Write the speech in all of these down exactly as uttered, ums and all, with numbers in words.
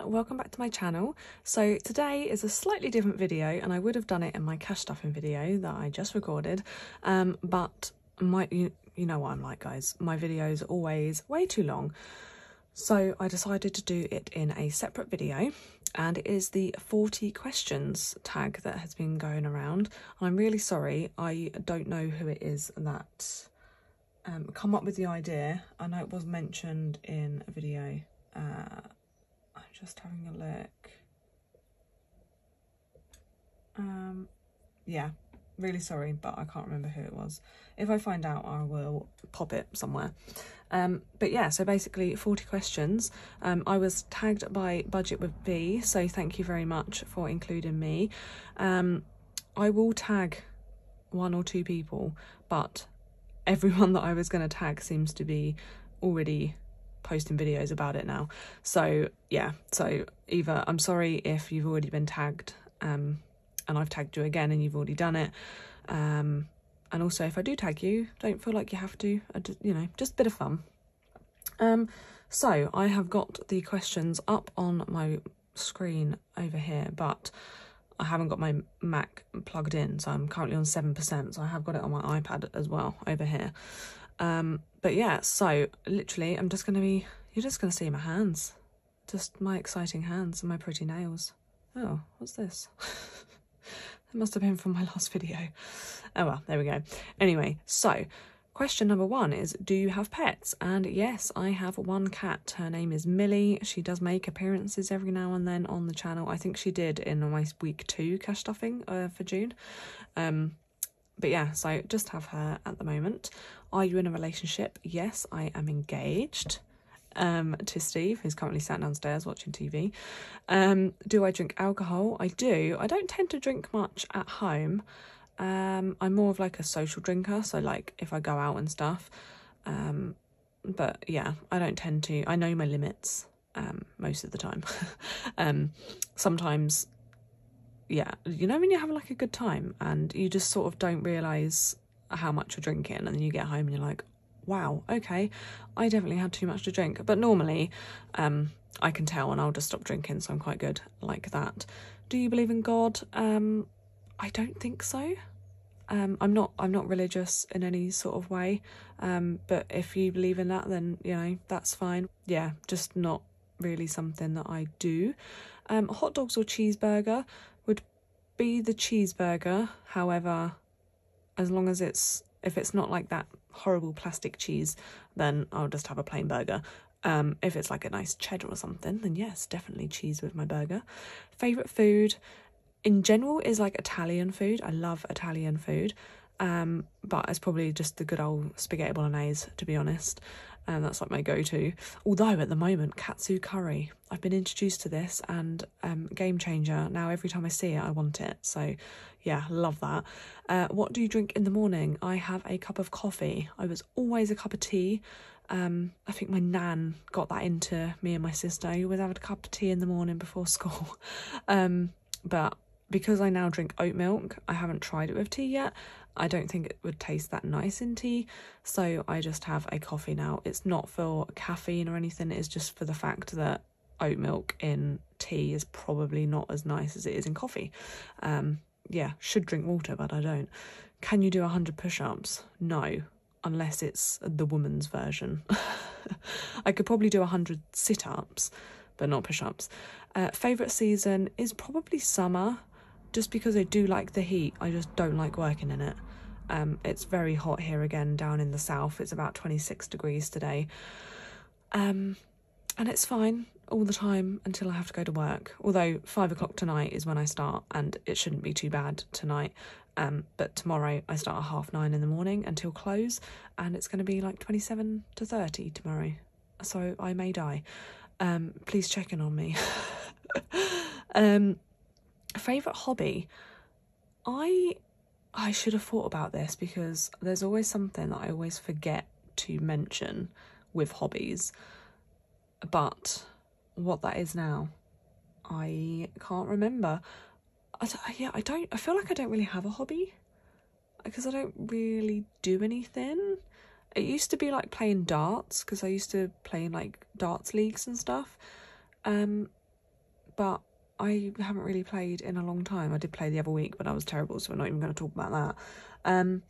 everyone, welcome back to my channel. So today is a slightly different video, and I would have done it in my cash stuffing video that I just recorded, um but my you, you know what I'm like, guys, my videos are always way too long, so I decided to do it in a separate video. And it is the forty questions tag that has been going around, and I'm really sorry, I don't know who it is that um come up with the idea. I know it was mentioned in a video. Uh, I'm just having a look. Um, yeah, really sorry, but I can't remember who it was. If I find out, I will pop it somewhere. Um, but yeah, so basically forty questions. Um, I was tagged by Budget With Bee, so thank you very much for including me. Um, I will tag one or two people, but everyone that I was going to tag seems to be already posting videos about it now, so yeah. So either I'm sorry if you've already been tagged, um and I've tagged you again and you've already done it, um and also if I do tag you, don't feel like you have to. I just, you know, just a bit of fun. Um so I have got the questions up on my screen over here, but I haven't got my Mac plugged in, so I'm currently on seven percent, so I have got it on my iPad as well over here. Um but yeah, so literally I'm just gonna be you're just gonna see my hands, just my exciting hands and my pretty nails. Oh, what's this? That must have been from my last video. Oh well, there we go. Anyway, so question number one is, do you have pets? And yes, I have one cat. Her name is Millie. She does make appearances every now and then on the channel. I think she did in my week two cash stuffing uh, for June. um But yeah, so just have her at the moment. Are you in a relationship? Yes, I am engaged um, to Steve, who's currently sat downstairs watching T V. Um, do I drink alcohol? I do. I don't tend to drink much at home. Um, I'm more of like a social drinker, so like if I go out and stuff. Um, but yeah, I don't tend to. I know my limits um, most of the time. um, sometimes... yeah, you know when you have like a good time and you just sort of don't realise how much you're drinking, and then you get home and you're like, wow, okay, I definitely had too much to drink. But normally um I can tell and I'll just stop drinking, so I'm quite good like that. Do you believe in God? um I don't think so. um I'm not I'm not religious in any sort of way, um but if you believe in that, then you know, that's fine. Yeah, just not really something that I do. Um hot dogs or cheeseburger? Would be the cheeseburger, however, as long as it's, if it's not like that horrible plastic cheese, then I'll just have a plain burger. Um if it's like a nice cheddar or something, then yes, definitely cheese with my burger. Favorite food in general is like Italian food. I love Italian food, um but it's probably just the good old spaghetti bolognese, to be honest. And that's like my go-to. Although at the moment, katsu curry, I've been introduced to this, and um, game changer. Now every time I see it, I want it. So yeah, love that. Uh, what do you drink in the morning? I have a cup of coffee. I was always a cup of tea. Um, I think my nan got that into me and my sister. You always have a cup of tea in the morning before school. um, but because I now drink oat milk, I haven't tried it with tea yet. I don't think it would taste that nice in tea, so I just have a coffee now. It's not for caffeine or anything, it's just for the fact that oat milk in tea is probably not as nice as it is in coffee. Um yeah, should drink water, but I don't. Can you do one hundred push-ups? No, unless it's the woman's version. I could probably do one hundred sit-ups, but not push-ups. Uh, favorite season is probably summer, just because I do like the heat. I just don't like working in it. Um, it's very hot here again down in the south. It's about twenty-six degrees today. Um, and it's fine all the time until I have to go to work. Although five o'clock tonight is when I start, and it shouldn't be too bad tonight. Um, but tomorrow I start at half nine in the morning until close, and it's going to be like twenty-seven to thirty tomorrow. So I may die. Um, please check in on me. um... Favourite hobby? I I should have thought about this, because there's always something that I always forget to mention with hobbies, but what that is now, I can't remember. I don't, yeah, I don't. I feel like I don't really have a hobby, because I don't really do anything. It used to be like playing darts, because I used to play in like darts leagues and stuff. Um, but I haven't really played in a long time. I did play the other week, but I was terrible, so we're not even going to talk about that. Um,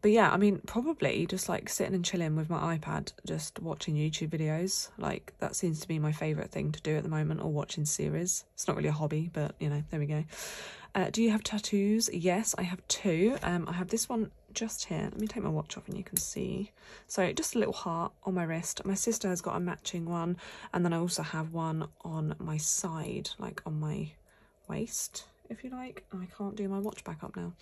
but yeah, I mean, probably just like sitting and chilling with my iPad, just watching YouTube videos. Like, that seems to be my favourite thing to do at the moment, or watching series. It's not really a hobby, but, you know, there we go. Uh, do you have tattoos? Yes, I have two. Um, I have this one just here. Let me take my watch off and you can see. So just a little heart on my wrist. My sister has got a matching one. And then I also have one on my side, like on my waist, if you like. Oh, I can't do my watch back up now.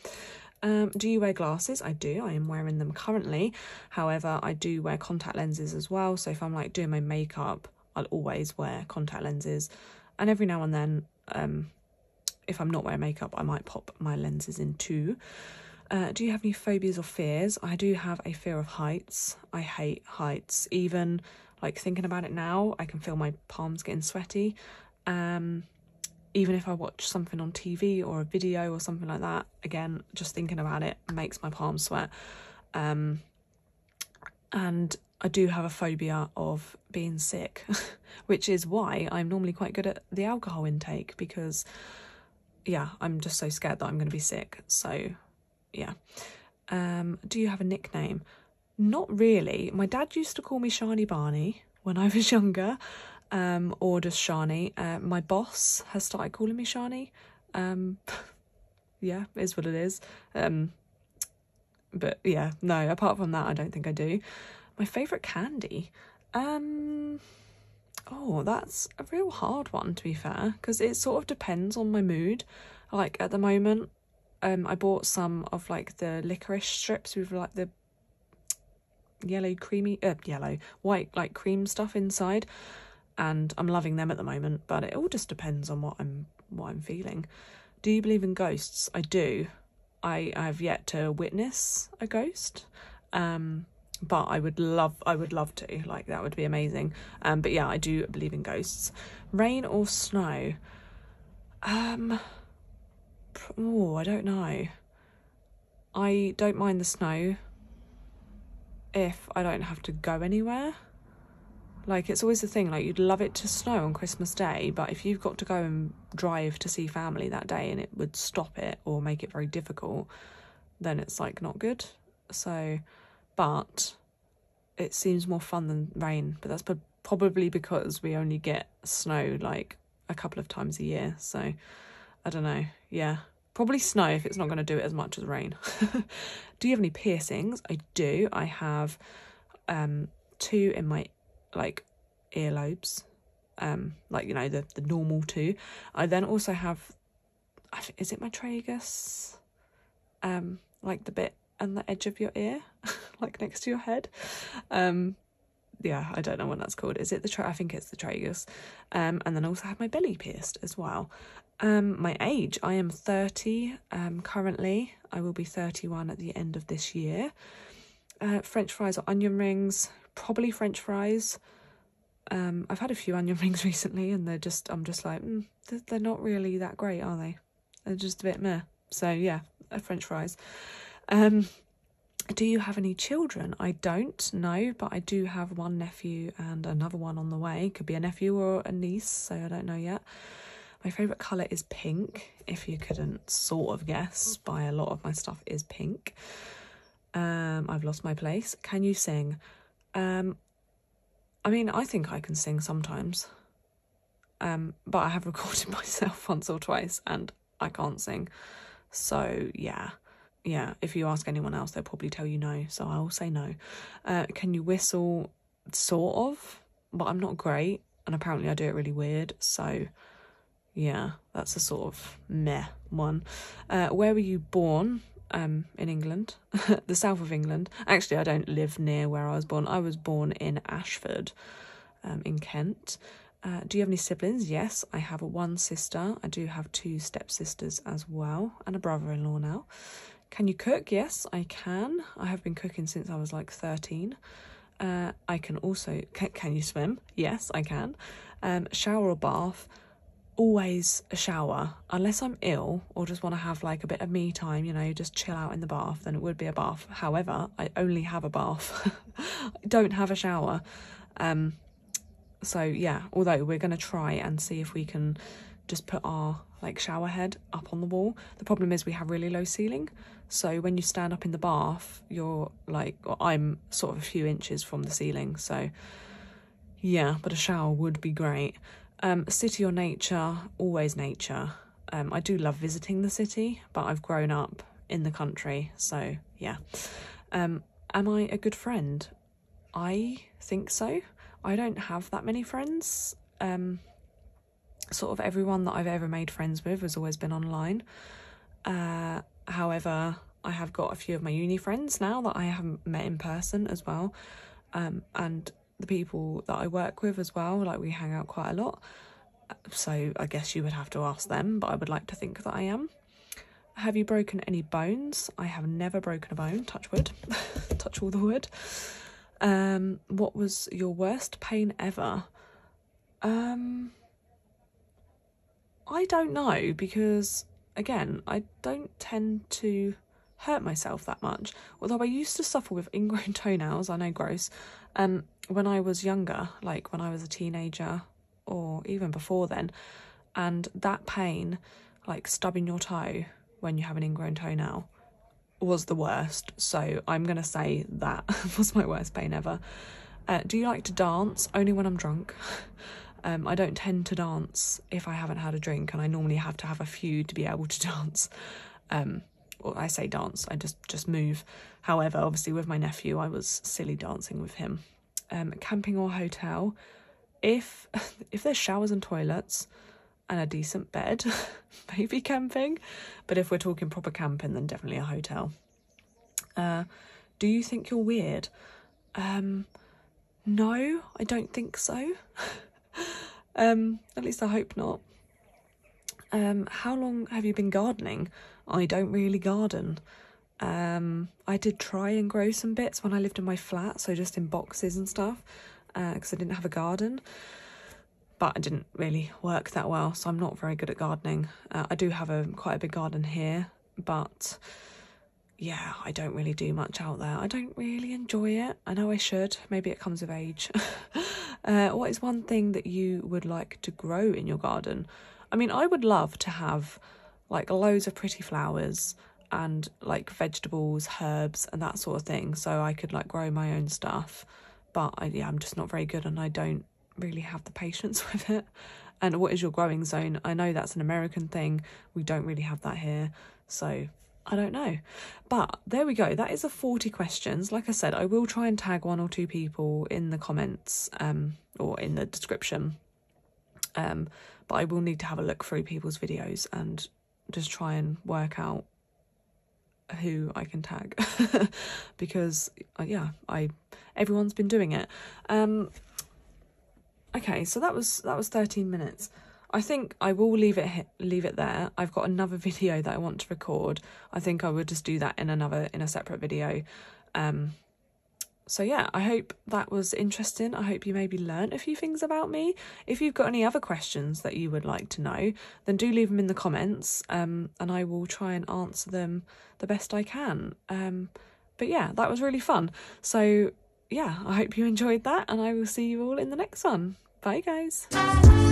Um, do you wear glasses? I do. I am wearing them currently. However, I do wear contact lenses as well. So if I'm like doing my makeup, I'll always wear contact lenses. And every now and then, um, if I'm not wearing makeup, I might pop my lenses in too. Uh, do you have any phobias or fears? I do have a fear of heights. I hate heights. Even like thinking about it now, I can feel my palms getting sweaty. Um, even if I watch something on T V or a video or something like that, again, just thinking about it makes my palms sweat. Um, and I do have a phobia of being sick, which is why I'm normally quite good at the alcohol intake, because yeah, I'm just so scared that I'm going to be sick. So yeah. Um, do you have a nickname? Not really. My dad used to call me Shani Barney when I was younger, um, or just Shani. Uh, my boss has started calling me Shani. Um, yeah, it is what it is. Um, but yeah, no, apart from that, I don't think I do. My favourite candy? Um... Oh, that's a real hard one, to be fair, because it sort of depends on my mood. Like, at the moment, um, I bought some of, like, the licorice strips with, like, the yellow creamy... Uh, yellow, white, like, cream stuff inside, and I'm loving them at the moment, but it all just depends on what I'm what I'm feeling. Do you believe in ghosts? I do. I, I've yet to witness a ghost, um... but I would love, I would love to, like, that would be amazing. Um, but yeah, I do believe in ghosts. Rain or snow? Um, oh, I don't know. I don't mind the snow if I don't have to go anywhere. Like, it's always the thing, like, you'd love it to snow on Christmas Day, but if you've got to go and drive to see family that day and it would stop it or make it very difficult, then it's, like, not good. So... but it seems more fun than rain, but that's probably because we only get snow like a couple of times a year, so I don't know. Yeah, probably snow if it's not going to do it as much as rain. Do you have any piercings? I do. I have um two in my like earlobes, um like, you know, the the normal two. I then also have, is it my tragus, um like the bit and the edge of your ear, like next to your head. Um, yeah, I don't know what that's called. Is it the tra- I think it's the tragus. Um, and then I also have my belly pierced as well. Um, my age, I am thirty um, currently. I will be thirty-one at the end of this year. Uh, French fries or onion rings? Probably French fries. Um, I've had a few onion rings recently and they're just, I'm just like, mm, they're not really that great, are they? They're just a bit meh. So yeah, French fries. Um, do you have any children? I don't know, but I do have one nephew and another one on the way. Could be a nephew or a niece, so I don't know yet. My favourite colour is pink. If you couldn't sort of guess by a lot of my stuff is pink. Um, I've lost my place. Can you sing? Um, I mean, I think I can sing sometimes. Um, but I have recorded myself once or twice and I can't sing. So, yeah. Yeah, if you ask anyone else, they'll probably tell you no, so I'll say no. Uh, can you whistle? Sort of, but I'm not great, and apparently I do it really weird, so yeah, that's a sort of meh one. Uh, where were you born? Um, in England, the south of England. Actually, I don't live near where I was born. I was born in Ashford, um, in Kent. Uh, do you have any siblings? Yes, I have one sister. I do have two stepsisters as well, and a brother-in-law now. Can you cook? Yes, I can. I have been cooking since I was like thirteen. Uh, I can also... Can, can you swim? Yes, I can. Um, shower or bath? Always a shower. Unless I'm ill or just want to have like a bit of me time, you know, just chill out in the bath, then it would be a bath. However, I only have a bath. I don't have a shower. Um, so yeah, although we're going to try and see if we can just put our like shower head up on the wall. The problem is we have really low ceiling, so when you stand up in the bath, you're like, well, I'm sort of a few inches from the ceiling, so yeah, but a shower would be great. Um, city or nature? Always nature. Um, I do love visiting the city, but I've grown up in the country, so yeah. Um, am I a good friend? I think so. I don't have that many friends. Um, sort of everyone that I've ever made friends with has always been online. Uh, however, I have got a few of my uni friends now that I haven't met in person as well. Um, and the people that I work with as well, like we hang out quite a lot. So I guess you would have to ask them, but I would like to think that I am. Have you broken any bones? I have never broken a bone, touch wood, touch all the wood. Um, what was your worst pain ever? Um, I don't know, because again, I don't tend to hurt myself that much. Although I used to suffer with ingrown toenails, I know, gross, um, when I was younger, like when I was a teenager or even before then, and that pain, like stubbing your toe when you have an ingrown toenail, was the worst. So I'm gonna say that was my worst pain ever. Uh, do you like to dance? Only when I'm drunk. um, I don't tend to dance if I haven't had a drink, and I normally have to have a few to be able to dance. Um, well, I say dance, I just just move. However, obviously with my nephew, I was silly dancing with him. Um, camping or hotel? If if there's showers and toilets and a decent bed, maybe camping. But if we're talking proper camping, then definitely a hotel. Uh, do you think you're weird? Um, no, I don't think so. um, at least I hope not. Um, how long have you been gardening? I don't really garden. Um, I did try and grow some bits when I lived in my flat, so just in boxes and stuff, because uh, I didn't have a garden, but it didn't really work that well, so I'm not very good at gardening. Uh, I do have a quite a big garden here, but yeah, I don't really do much out there. I don't really enjoy it. I know I should. Maybe it comes of age. uh, what is one thing that you would like to grow in your garden? I mean, I would love to have like loads of pretty flowers and like vegetables, herbs and that sort of thing, so I could like grow my own stuff. But I, yeah, I'm just not very good, and I don't really have the patience with it. And what is your growing zone? I know that's an American thing. We don't really have that here, so I don't know. But there we go. That is the forty questions. Like I said, I will try and tag one or two people in the comments um, or in the description. Um, but I will need to have a look through people's videos and just try and work out who I can tag, because yeah, I everyone's been doing it. Um okay, so that was that was thirteen minutes. I think I will leave it leave it there. I've got another video that I want to record. I think I would just do that in another in a separate video. Um so yeah, I hope that was interesting. I hope you maybe learnt a few things about me. If you've got any other questions that you would like to know, then do leave them in the comments, um and I will try and answer them the best I can. Um but yeah, that was really fun, so yeah, I hope you enjoyed that, and I will see you all in the next one. Bye guys.